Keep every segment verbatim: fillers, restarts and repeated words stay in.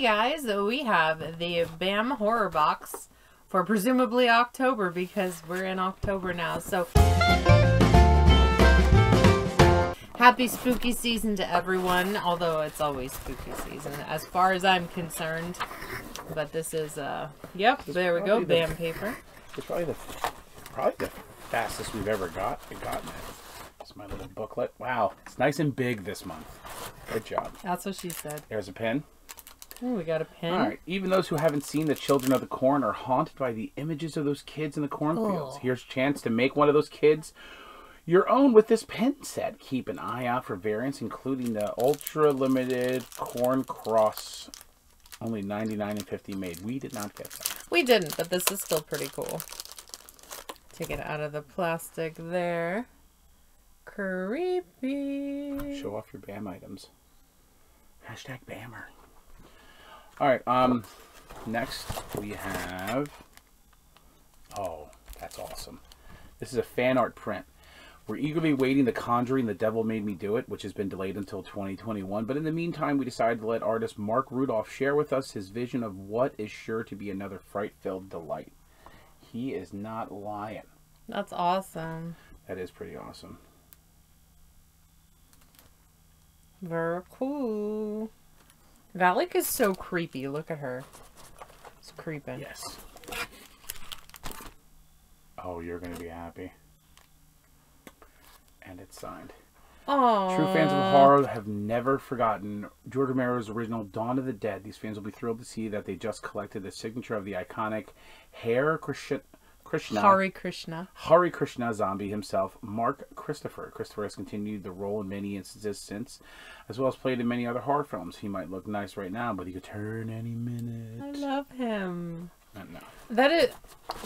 Hey guys, we have the BAM horror box for presumably October because we're in October now. So happy spooky season to everyone, although it's always spooky season as far as I'm concerned. But this is, uh, yep, it's there we go, the, BAM paper. It's probably the, probably the fastest we've ever got, gotten it. It's my little booklet. Wow, it's nice and big this month. Good job. That's what she said. There's a pen. Ooh, we got a pen. All right. Even those who haven't seen The Children of the Corn are haunted by the images of those kids in the cornfields. Oh. Here's a chance to make one of those kids your own with this pen set. Keep an eye out for variants, including the ultra limited Corn Cross, only ninety-nine and fifty made. We did not get that. We didn't, but this is still pretty cool. Take it out of the plastic there. Creepy. Show off your BAM items. Hashtag BAMmer. All right, um, next we have, oh, that's awesome. This is a fan art print. We're eagerly waiting The Conjuring: The Devil Made Me Do It, which has been delayed until twenty twenty-one. But in the meantime, we decided to let artist Mark Rudolph share with us his vision of what is sure to be another fright-filled delight. He is not lying. That's awesome. That is pretty awesome. Very cool. Valak is so creepy. Look at her. It's creeping. Yes. Oh, you're going to be happy. And it's signed. Aww. True fans of horror have never forgotten George Romero's original Dawn of the Dead. These fans will be thrilled to see that they just collected the signature of the iconic Hare Krishna. Krishna, Hare Krishna. Hare Krishna zombie himself, Mark Christopher. Christopher has continued the role in many instances since, as well as played in many other horror films. He might look nice right now, but he could turn any minute. I love him. I know. That is,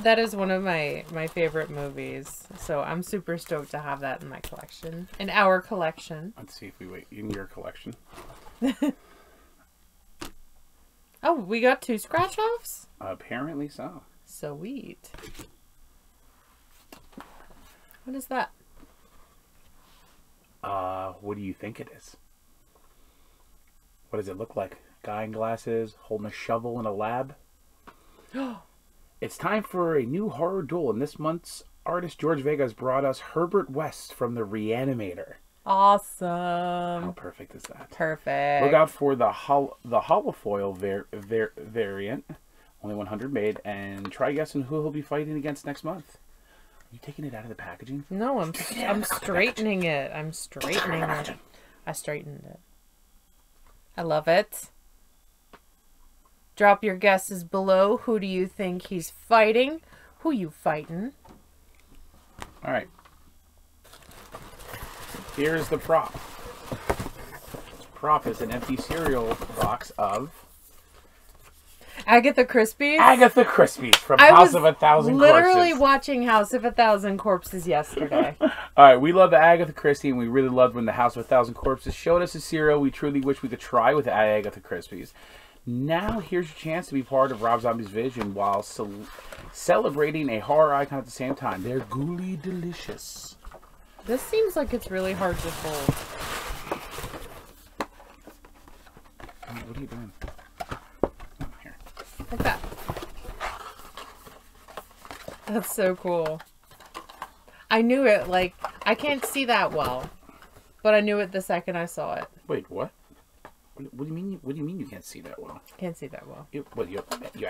that is one of my, my favorite movies, so I'm super stoked to have that in my collection. In our collection. Let's see if we wait in your collection. Oh, we got two scratch-offs? Apparently so. Sweet. What is that? Uh, what do you think it is? What does it look like? Guy in glasses, holding a shovel in a lab? It's time for a new horror duel, and this month's artist George Vega has brought us Herbert West from the Re-Animator. Awesome. How perfect is that? Perfect. Look out for the hol the Holofoil var var variant. Only one hundred made, and try guessing who he'll be fighting against next month. Are you taking it out of the packaging? No, I'm I'm straightening it. I'm straightening it. I straightened it. I love it. Drop your guesses below. Who do you think he's fighting? Who you fighting? All right. Here's the prop. This prop is an empty cereal box of Agatha Christie? Agatha Christie from I House of a Thousand Corpses. I was literally watching House of a Thousand Corpses yesterday. Alright, we love the Agatha Christie, and we really loved when the House of a Thousand Corpses showed us a cereal we truly wish we could try with Agatha Christie's. Now here's your chance to be part of Rob Zombie's vision while ce celebrating a horror icon at the same time. They're ghouly delicious. This seems like it's really hard to fold. What are you doing? Like that. That's so cool. I knew it, like, I can't see that well, but I knew it the second I saw it. Wait, what? What do you mean? What do you mean you can't see that well? Can't see that well. You, what, you, you,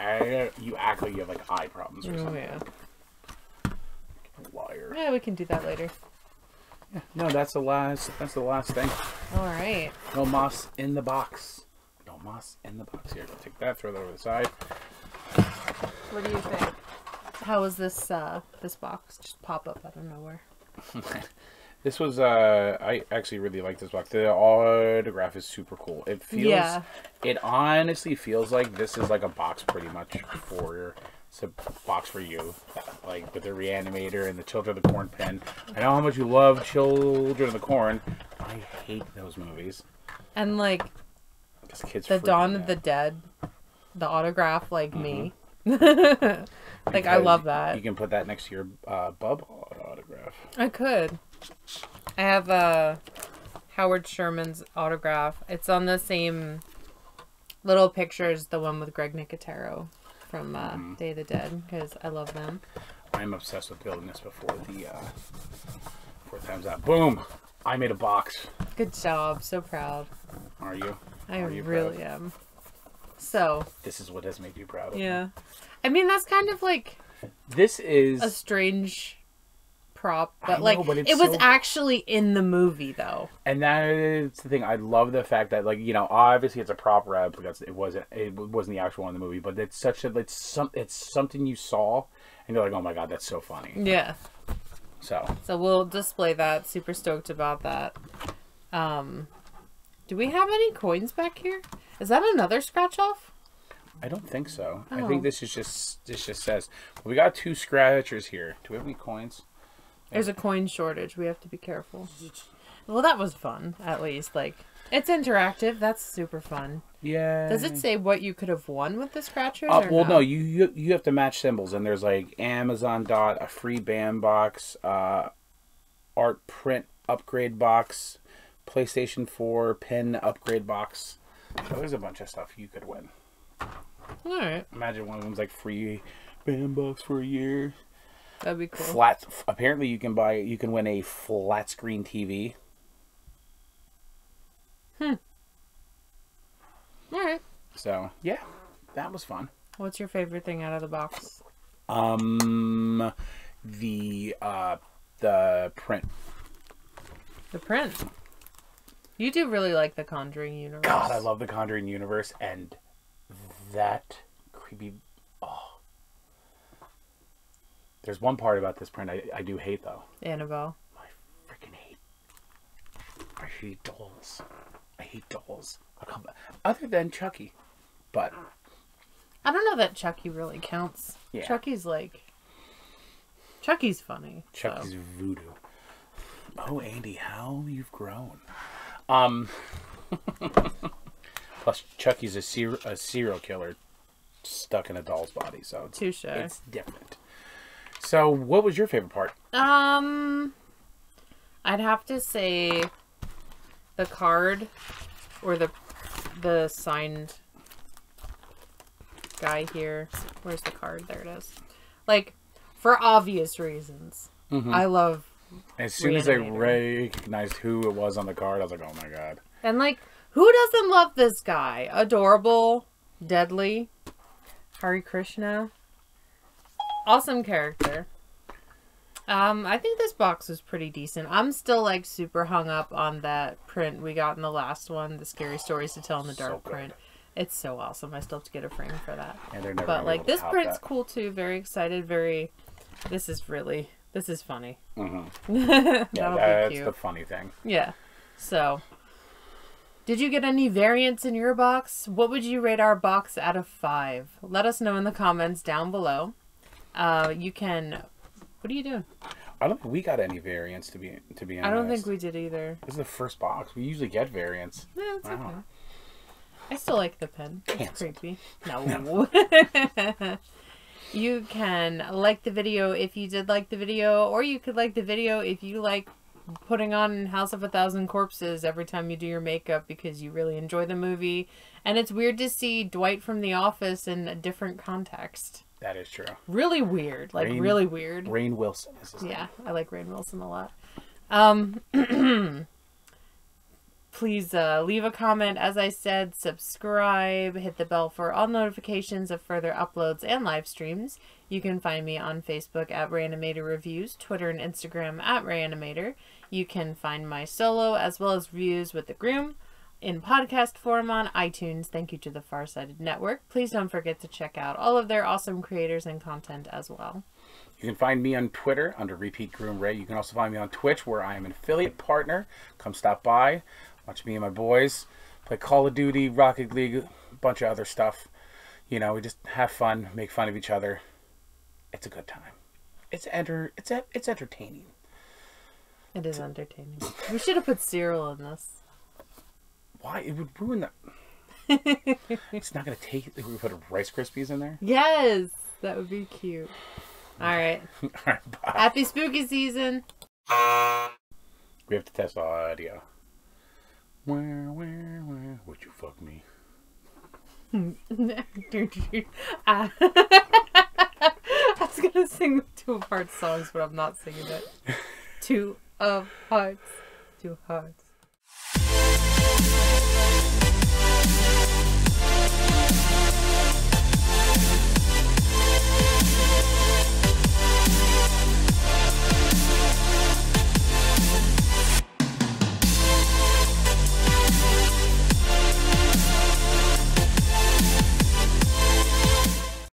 you act like you have, like, eye problems or something. Oh, yeah. Liar. Yeah, we can do that later. Yeah, no, that's the last, that's the last thing. All right. No moss in the box. Moss in the box here. I'll take that, throw that over the side. What do you think? How is this uh, this box just pop up out of nowhere? This was uh, I actually really like this box. The autograph is super cool. It feels, yeah. It honestly feels like this is like a box pretty much for, it's a box for you, like with the Reanimator and the Children of the Corn pen. I know how much you love Children of the Corn. I hate those movies. And like. Kids the Dawn of out. the Dead, the autograph, like mm-hmm. me. Like, I love that. You can put that next to your uh, Bub autograph. I could. I have uh, Howard Sherman's autograph. It's on the same Little Pictures, the one with Greg Nicotero from uh, mm. Day of the Dead, because I love them. I'm obsessed with building this before the uh, four times out. Boom! I made a box. Good job. So proud. Are you? I Are you really proud? am. So. This is what has made you proud of Yeah. me. I mean, that's kind of like. This is. A strange prop, but I like know, but it was so... actually in the movie though, and that's the thing. I love the fact that, like, you know, obviously it's a prop replica. It wasn't. It wasn't the actual one in the movie, but it's such a. It's some. It's something you saw, and you're like, oh my god, that's so funny. Yeah. So. So we'll display that. Super stoked about that. Um, do we have any coins back here? Is that another scratch off? I don't think so. Oh. I think this is just. This just says we got two scratchers here. Do we have any coins? There's a coin shortage. We have to be careful. Well, that was fun, at least. Like, it's interactive. That's super fun. Yeah. Does it say what you could have won with the scratchers? Uh, or well, not? no. You, you you have to match symbols, and there's like Amazon dot, a free BAM box, uh, art print upgrade box, PlayStation four pen upgrade box. So there's a bunch of stuff you could win. All right. Imagine one of them's like free BAM box for a year. That'd be cool. Flat. Apparently, you can buy. You can win a flat screen T V. Hmm. All right. So yeah, that was fun. What's your favorite thing out of the box? Um, the uh, the print. The print. You do really like the Conjuring universe. God, I love the Conjuring universe, and that creepy. There's one part about this print I, I do hate, though. Annabelle. I freaking hate. I hate dolls. I hate dolls. Other than Chucky. But. I don't know that Chucky really counts. Yeah. Chucky's like. Chucky's funny. Chucky's so. voodoo. Oh, Andy, how you've grown. Um. Plus, Chucky's a, ser a serial killer stuck in a doll's body, so. Touche. It's different. So, what was your favorite part? Um, I'd have to say the card or the the signed guy here. Where's the card? There it is. Like, for obvious reasons. Mm-hmm. I love As soon Re-Animator. as I recognized who it was on the card, I was like, oh my god. And like, who doesn't love this guy? Adorable, deadly, Hare Krishna. Awesome character. Um, I think this box was pretty decent. I'm still, like, super hung up on that print we got in the last one, the Scary Stories to Tell in the Dark so print. It's so awesome. I still have to get a frame for that. Yeah, but, like, this print's that. cool, too. Very excited. Very... This is really... This is funny. Mm-hmm. Yeah, that's be cute. the funny thing. Yeah. So... Did you get any variants in your box? What would you rate our box out of five? Let us know in the comments down below. Uh, you can. What are you doing? I don't think we got any variants to be to be honest. I don't think we did either. This is the first box. We usually get variants. No, it's wow. okay. I still like the pen. It's creepy. No. no. You can like the video if you did like the video, or you could like the video if you like putting on House of a Thousand Corpses every time you do your makeup because you really enjoy the movie. And it's weird to see Dwight from The Office in a different context. That is true. Really weird. Like, Rainn, really weird. Rainn Wilson. Is his yeah, name. I like Rainn Wilson a lot. Um, please uh, leave a comment. As I said, subscribe. Hit the bell for all notifications of further uploads and live streams. You can find me on Facebook at Rayanimator Reviews, Twitter and Instagram at Rayanimator. You can find my solo as well as reviews with The Groom in podcast form on iTunes. Thank you to the Farsighted Network. Please don't forget to check out all of their awesome creators and content as well. You can find me on Twitter under Repeat Groom Ray. You can also find me on Twitch, where I am an affiliate partner. Come stop by, watch me and my boys play Call of Duty, Rocket League, a bunch of other stuff. You know, we just have fun, make fun of each other. It's a good time. It's enter. It's a, It's entertaining. It is entertaining. We should have put Cyril in this. Why? It would ruin that. It's not going to take it. We would put Rice Krispies in there? Yes. That would be cute. All right. All right, bye. Happy spooky season. We have to test audio. Where, where, where would you fuck me? uh, I was gonna sing the Two of Hearts songs, but I'm not singing it. Two of Hearts, Two of Hearts.